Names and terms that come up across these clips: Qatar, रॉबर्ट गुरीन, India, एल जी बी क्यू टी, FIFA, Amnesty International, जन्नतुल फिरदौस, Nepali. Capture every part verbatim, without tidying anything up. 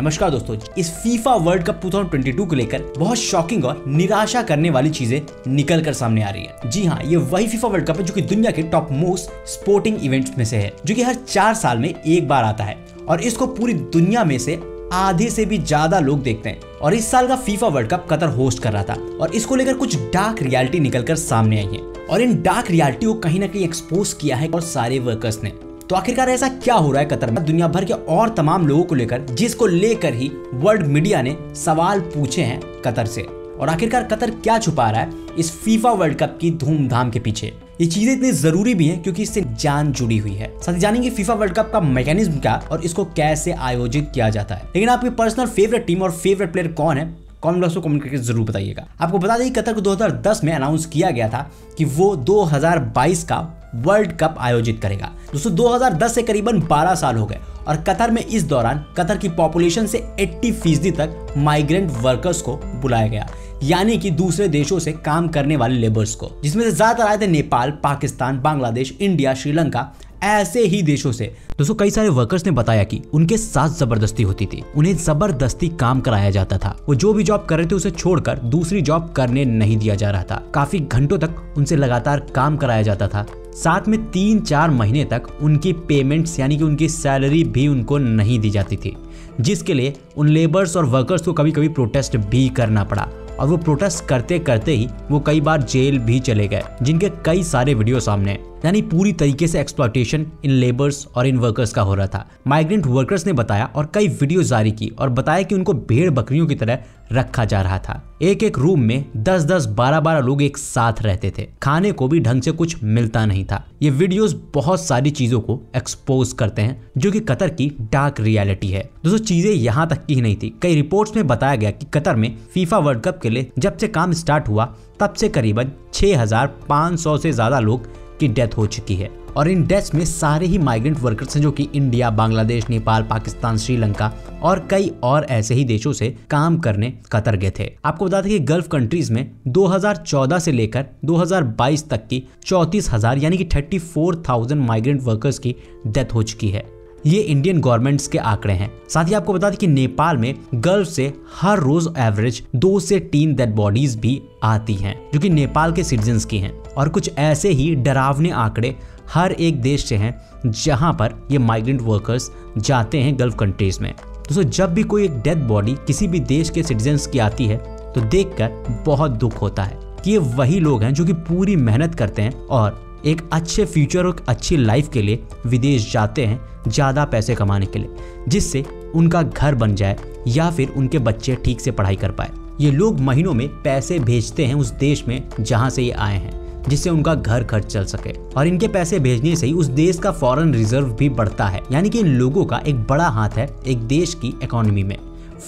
नमस्कार दोस्तों, इस फीफा वर्ल्ड कप दो हज़ार बाईस को लेकर बहुत शॉकिंग और निराशा करने वाली चीजें निकल कर सामने आ रही है। जी हाँ, ये वही फीफा वर्ल्ड कप है जो कि दुनिया के टॉप मोस्ट स्पोर्टिंग इवेंट्स में से है, जो कि हर चार साल में एक बार आता है और इसको पूरी दुनिया में से आधे से भी ज्यादा लोग देखते हैं। और इस साल का FIFA world cup Qatar host कर रहा था और इसको लेकर कुछ डार्क रियलिटी निकल कर सामने आई है और इन डार्क रियलिटी को कहीं ना कहीं एक्सपोज किया है और सारे वर्कर्स ने। तो आखिरकार ऐसा क्या हो रहा है कतर में दुनिया भर के और तमाम लोगों को लेकर, जिसको लेकर ही वर्ल्ड मीडिया ने सवाल पूछे हैं कतर से। और आखिरकार कतर क्या छुपा रहा है इस फीफा वर्ल्ड कप की धूमधाम के पीछे? ये चीजें इतनी जरूरी भी हैं क्योंकि इससे जान जुड़ी हुई है। साथ ही जानेंगे फीफा वर्ल्ड कप का मैकेनिज्म क्या और इसको कैसे आयोजित किया जाता है। लेकिन आपकी पर्सनल फेवरेट टीम और फेवरेट प्लेयर कौन है, कमेंट बॉक्स में कमेंट करके जरूर बताइएगा। आपको बता दें कतर को दो हज़ार दस में अनाउंस किया गया था कि वो दो हज़ार बाईस का वर्ल्ड कप आयोजित करेगा। दोस्तों दो हज़ार दस से करीबन बारह साल हो गए और कतर में इस दौरान कतर की पॉपुलेशन से अस्सी फीसदी तक माइग्रेंट वर्कर्स को बुलाया गया, यानी कि दूसरे देशों से काम करने वाले लेबर्स को, जिसमें से ज्यादातर आए थे नेपाल, पाकिस्तान, बांग्लादेश, इंडिया, श्रीलंका, ऐसे ही देशों से। दोस्तों कई सारे वर्कर्स ने बताया कि उनके साथ जबरदस्ती होती थी, उन्हें जबरदस्ती काम कराया जाता था। वो जो भी जॉब कर रहे थे उसे छोड़कर दूसरी जॉब करने नहीं दिया जा रहा था। काफी घंटों तक उनसे लगातार काम कराया जाता था, साथ में तीन चार महीने तक उनकी पेमेंट्स यानी कि उनकी सैलरी भी उनको नहीं दी जाती थी, जिसके लिए उन लेबर्स और वर्कर्स को कभी कभी प्रोटेस्ट भी करना पड़ा। और वो प्रोटेस्ट करते करते ही वो कई बार जेल भी चले गए, जिनके कई सारे वीडियो सामने। यानी पूरी तरीके से एक्सप्लॉयटेशन इन लेबर्स और इन वर्कर्स का हो रहा था। माइग्रेंट वर्कर्स ने बताया और कई वीडियो जारी की और बताया कि उनको भेड़ बकरियों की तरह रखा जा रहा था। एक एक रूम में दस दस बारह बारह लोग एक साथ रहते थे, खाने को भी ढंग से कुछ मिलता नहीं था। ये वीडियोस बहुत सारी चीजों को एक्सपोज करते हैं जो कि कतर की डार्क रियलिटी है। दोस्तों चीजें यहाँ तक की ही नहीं थी, कई रिपोर्ट्स में बताया गया कि कतर में फीफा वर्ल्ड कप के लिए जब से काम स्टार्ट हुआ तब से करीबन छह हजार पाँच सौ से ज्यादा लोग की डेथ हो चुकी है। और इन डेथ्स में सारे ही माइग्रेंट वर्कर्स हैं जो कि इंडिया, बांग्लादेश, नेपाल, पाकिस्तान, श्रीलंका और कई और ऐसे ही देशों से काम करने कतर गए थे। आपको बता दें कि गल्फ कंट्रीज में दो हज़ार चौदह से लेकर दो हज़ार बाईस तक की चौंतीस हज़ार यानी कि चौंतीस हज़ार माइग्रेंट वर्कर्स की डेथ हो चुकी है। ये इंडियन गवर्नमेंट्स के आंकड़े हैं। साथ ही आपको बता दें कि नेपाल में गल्फ से हर रोज एवरेज दो से तीन डेड बॉडीज भी आती हैं जो कि नेपाल के सिटीजन्स की हैं। और कुछ ऐसे ही डरावने आंकड़े हर एक देश से हैं जहां पर ये माइग्रेंट वर्कर्स जाते हैं गल्फ कंट्रीज में। दोस्तों जब भी कोई एक डेड बॉडी किसी भी देश के सिटीजन्स की आती है तो देखकर बहुत दुख होता है कि ये वही लोग हैं जो कि पूरी मेहनत करते हैं और एक अच्छे फ्यूचर और अच्छी लाइफ के लिए विदेश जाते हैं ज़्यादा पैसे कमाने के लिए, जिससे उनका घर बन जाए या फिर उनके बच्चे ठीक से पढ़ाई कर पाए। ये लोग महीनों में पैसे भेजते हैं उस देश में जहाँ से ये आए हैं, जिससे उनका घर खर्च चल सके। और इनके पैसे भेजने से ही उस देश का फॉरेन रिजर्व भी बढ़ता है, यानी कि इन लोगों का एक बड़ा हाथ है एक देश की इकोनॉमी में,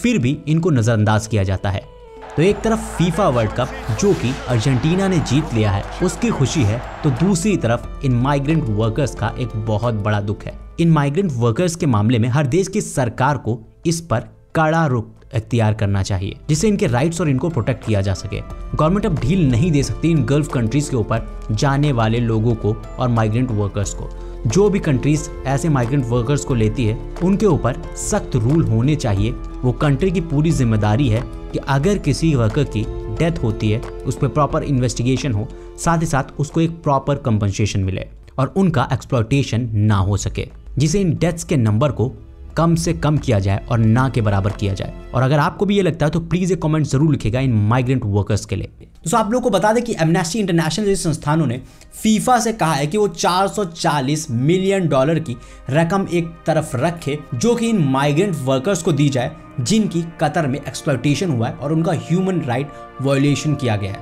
फिर भी इनको नज़रअंदाज किया जाता है। तो एक तरफ फीफा वर्ल्ड कप जो कि अर्जेंटीना ने जीत लिया है उसकी खुशी है, तो दूसरी तरफ इन माइग्रेंट वर्कर्स का एक बहुत बड़ा दुख है। इन माइग्रेंट वर्कर्स के मामले में हर देश की सरकार को इस पर कड़ा रुख अख्तियार करना चाहिए, जिससे इनके राइट्स और इनको प्रोटेक्ट किया जा सके। गवर्नमेंट अब ढील नहीं दे सकती इन गल्फ कंट्रीज के ऊपर जाने वाले लोगों को और माइग्रेंट वर्कर्स को। जो भी कंट्रीज ऐसे माइग्रेंट वर्कर्स को लेती है उनके ऊपर सख्त रूल होने चाहिए। वो कंट्री की पूरी जिम्मेदारी है कि अगर किसी वर्कर की डेथ होती है उस पर प्रॉपर इन्वेस्टिगेशन हो, साथ ही साथ उसको एक प्रॉपर कंपनसेशन मिले और उनका एक्सप्लॉयटेशन ना हो सके, जिसे इन डेथ्स के नंबर को कम से कम किया जाए और ना के बराबर किया जाए। और अगर आपको भी ये लगता है तो प्लीज एक कमेंट जरूर लिखेगा इन माइग्रेंट वर्कर्स के लिए। दोस्तों आप लोगों को बता दें कि एमनेस्टी इंटरनेशनल जैसे संस्थानों ने फीफा से कहा है कि वो चार सौ चालीस मिलियन डॉलर की रकम एक तरफ रखे जो कि इन माइग्रेंट वर्कर्स को दी जाए जिनकी कतर में एक्सप्लॉयटेशन हुआ है और उनका ह्यूमन राइट वायोलेशन किया गया है।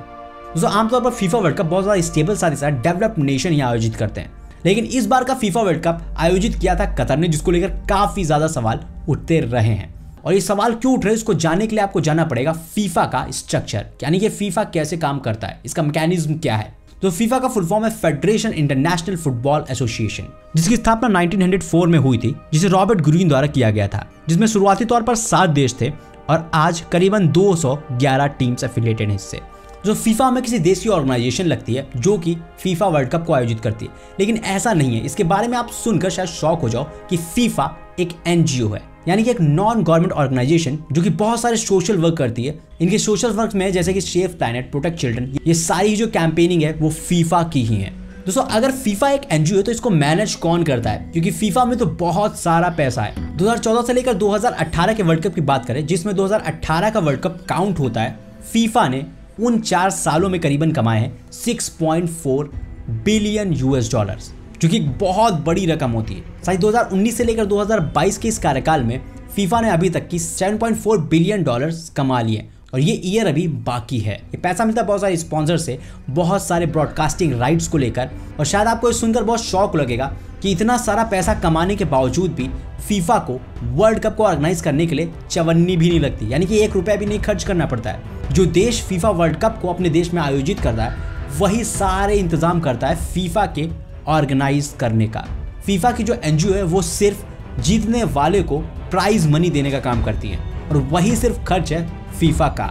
दोस्तों आमतौर पर फीफा वर्ल्ड कप बहुत ज्यादा स्टेबल, साथ ही साथ डेवलप्ड नेशन यहाँ आयोजित करते हैं, लेकिन इस बार का फीफा वर्ल्ड कप आयोजित किया था कतर ने, जिसको लेकर काफी ज्यादा सवाल उठते रहे हैं। और ये सवाल क्यों उठ रहे हैं इसको जानने के लिए आपको जानना पड़ेगा फीफा का स्ट्रक्चर, यानी कि फीफा कैसे काम करता है, इसका मैकेनिज्म क्या है। तो फीफा का फुल फॉर्म है फेडरेशन इंटरनेशनल फुटबॉल एसोसिएशन, जिसकी स्थापना उन्नीस सौ चार में हुई थी, जिसे रॉबर्ट गुरीन द्वारा किया गया था, जिसमें शुरुआती तौर पर सात देश थे और आज करीबन दो सौ ग्यारह टीम्स एफिलिएटेड हैं इससे। जो फीफा में किसी देशी ऑर्गेनाइजेशन लगती है जो कि फीफा वर्ल्ड कप को आयोजित करती है, लेकिन ऐसा नहीं है। इसके बारे में आप सुनकर शायद शॉक हो जाओ कि फीफा एक एनजीओ है, यानी कि एक नॉन गवर्नमेंट ऑर्गेनाइजेशन जो कि बहुत सारे सोशल वर्क करती है। इनके सोशल वर्क में जैसे कि सेव प्लैनेट, प्रोटेक्ट चिल्ड्रन, ये सारी जो कैंपेनिंग है वो फीफा की ही है। दोस्तों अगर फीफा एक एनजीओ है तो इसको मैनेज कौन करता है, क्योंकि फीफा में तो बहुत सारा पैसा है। दो हज़ार चौदह से लेकर दो हज़ार अठारह के वर्ल्ड कप की बात करें, जिसमें दो हज़ार अठारह का वर्ल्ड कप काउंट होता है, फीफा ने उन चार सालों में करीबन कमाए हैं six point four billion US dollars, जो कि बहुत बड़ी रकम होती है। साथ ही दो हज़ार उन्नीस से लेकर दो हज़ार बाईस के इस कार्यकाल में फीफा ने अभी तक की seven point four billion dollars कमा लिए, और ये ईयर अभी बाकी है। ये पैसा मिलता है बहुत सारे स्पॉन्सर से, बहुत सारे ब्रॉडकास्टिंग राइट्स को लेकर। और शायद आपको ये सुनकर बहुत शौक लगेगा कि इतना सारा पैसा कमाने के बावजूद भी फीफा को वर्ल्ड कप को ऑर्गेनाइज करने के लिए चवन्नी भी नहीं लगती, यानी कि एक रुपया भी नहीं खर्च करना पड़ता है। जो देश फीफा वर्ल्ड कप को अपने देश में आयोजित करता है वही सारे इंतजाम करता है फीफा के ऑर्गेनाइज करने का। फीफा की जो एनजीओ है वो सिर्फ जीतने वाले को प्राइज मनी देने का काम करती है, और वही सिर्फ खर्च है फीफा का।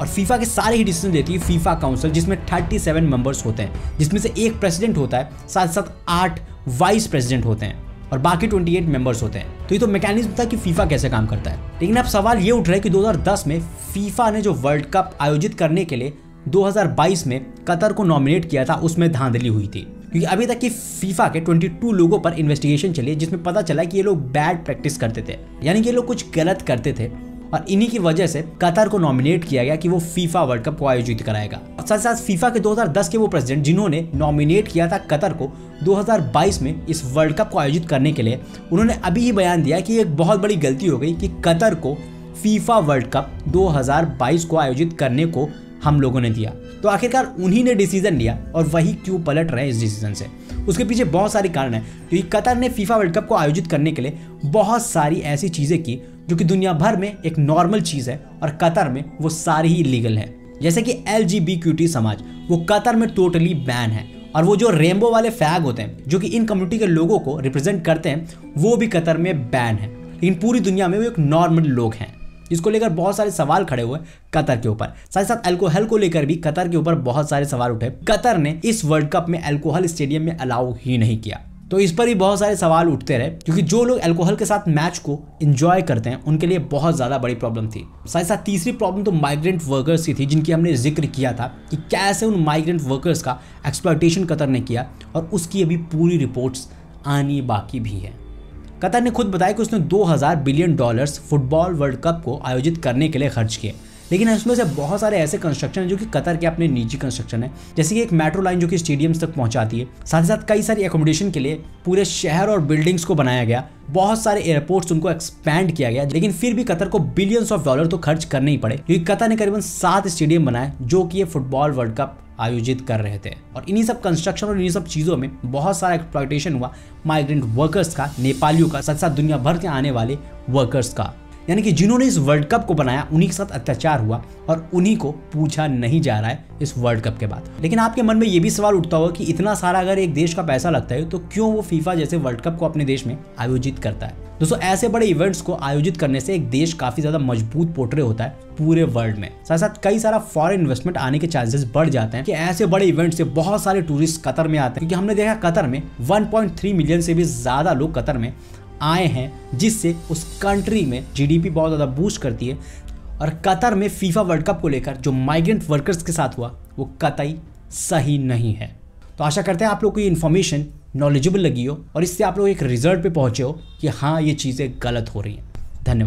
और फीफा के सारे ही डिसीजन लेती है फीफा काउंसिल, जिसमें सैंतीस मेंबर्स होते हैं, जिसमें से एक प्रेसिडेंट होता है, साथ साथ आठ वाइस प्रेसिडेंट होते हैं और बाकी अट्ठाईस मेंबर्स होते हैं। तो ये तो मैकेनिज्म था कि फीफा कैसे काम करता है। लेकिन अब सवाल ये उठ रहा है कि दो हज़ार दस में फीफा ने जो वर्ल्ड कप आयोजित करने के लिए दो हज़ार बाईस में कतर को नॉमिनेट किया था, उसमें धांधली हुई थी, क्योंकि अभी तक की फीफा के बाईस लोगों पर इन्वेस्टिगेशन चली, जिसमें पता चला कि ये लोग बैड प्रैक्टिस करते थे, यानी कि ये लोग कुछ गलत करते थे, और इन्हीं की वजह से कतर को नॉमिनेट किया गया कि वो फीफा वर्ल्ड कप को आयोजित कराएगा। और साथ साथ फीफा के दो हज़ार दस के वो प्रेसिडेंट जिन्होंने नॉमिनेट किया था कतर को दो हज़ार बाईस में इस वर्ल्ड कप को आयोजित करने के लिए, उन्होंने अभी ही बयान दिया कि एक बहुत बड़ी गलती हो गई कि कतर को फीफा वर्ल्ड कप दो हज़ार बाईस को आयोजित करने को हम लोगों ने दिया। तो आखिरकार उन्हीं ने डिसीजन लिया, और वही क्यों पलट रहे हैं इस डिसीजन से, उसके पीछे बहुत सारे कारण हैं। क्योंकि तो कतर ने फीफा वर्ल्ड कप को आयोजित करने के लिए बहुत सारी ऐसी चीज़ें की जो कि दुनिया भर में एक नॉर्मल चीज़ है, और कतर में वो सारी ही इलीगल है। जैसे कि एल जी बी क्यू टी समाज, वो कतर में टोटली बैन है, और वो जो रेनबो वाले फ्लैग होते हैं जो कि इन कम्युनिटी के लोगों को रिप्रेजेंट करते हैं, वो भी कतर में बैन है। लेकिन पूरी दुनिया में वो एक नॉर्मल लोग हैं, इसको लेकर बहुत सारे सवाल खड़े हुए कतर के ऊपर। साथ साथ अल्कोहल को लेकर भी कतर के ऊपर बहुत सारे सवाल उठे। कतर ने इस वर्ल्ड कप में अल्कोहल स्टेडियम में अलाउ ही नहीं किया, तो इस पर भी बहुत सारे सवाल उठते रहे, क्योंकि जो लोग अल्कोहल के साथ मैच को एंजॉय करते हैं उनके लिए बहुत ज़्यादा बड़ी प्रॉब्लम थी। साथ साथ तीसरी प्रॉब्लम तो माइग्रेंट वर्कर्स की थी, जिनकी हमने जिक्र किया था कि कैसे उन माइग्रेंट वर्कर्स का एक्सप्लॉयटेशन कतर ने किया, और उसकी अभी पूरी रिपोर्ट्स आनी बाकी भी है। कतर ने खुद बताया कि उसने दो हज़ार billion dollars football world cup को आयोजित करने के लिए खर्च किए, लेकिन उसमें से बहुत सारे ऐसे कंस्ट्रक्शन हैं जो कि कतर के अपने निजी कंस्ट्रक्शन है, जैसे कि एक मेट्रो लाइन जो कि स्टेडियम्स तक पहुंचाती है। साथ ही साथ कई सारी एकोमोडेशन के लिए पूरे शहर और बिल्डिंग्स को बनाया गया, बहुत सारे एयरपोर्ट्स उनको एक्सपैंड किया गया। लेकिन फिर भी कतर को बिलियंस ऑफ डॉलर तो खर्च करने ही पड़े, क्योंकि कतर ने करीबन सात स्टेडियम बनाए जो कि ये फुटबॉल वर्ल्ड कप आयोजित कर रहे थे। और इन्हीं सब कंस्ट्रक्शन और इन्हीं सब चीज़ों में बहुत सारा एक्सप्लॉयटेशन हुआ माइग्रेंट वर्कर्स का, नेपालियों का, साथ साथ दुनिया भर के आने वाले वर्कर्स का। यानी कि जिन्होंने इस वर्ल्ड कप को बनाया उन्हीं के साथ अत्याचार हुआ, और उन्हीं को पूछा नहीं जा रहा है इस वर्ल्ड कप के बाद। लेकिन आपके मन में ये भी सवाल उठता होगा कि इतना सारा अगर एक देश का पैसा लगता है तो क्यों वो फीफा जैसे वर्ल्ड कप को अपने देश में आयोजित करता है। दोस्तों ऐसे बड़े इवेंट्स को आयोजित करने से एक देश काफी ज्यादा मजबूत पोट्रे होता है पूरे वर्ल्ड में। साथ साथ कई सारा फॉरेन इन्वेस्टमेंट आने के चांसेस बढ़ जाते हैं कि ऐसे बड़े इवेंट से बहुत सारे टूरिस्ट कतर में आते हैं, क्योंकि हमने देखा कतर में वन पॉइंट थ्री मिलियन से भी ज्यादा लोग कतर में आए हैं, जिससे उस कंट्री में जीडीपी बहुत ज़्यादा बूस्ट करती है। और कतर में फीफा वर्ल्ड कप को लेकर जो माइग्रेंट वर्कर्स के साथ हुआ वो कतई सही नहीं है। तो आशा करते हैं आप लोग को ये इन्फॉर्मेशन नॉलेजेबल लगी हो, और इससे आप लोग एक रिजल्ट पे पहुँचे हो कि हाँ ये चीज़ें गलत हो रही हैं। धन्यवाद।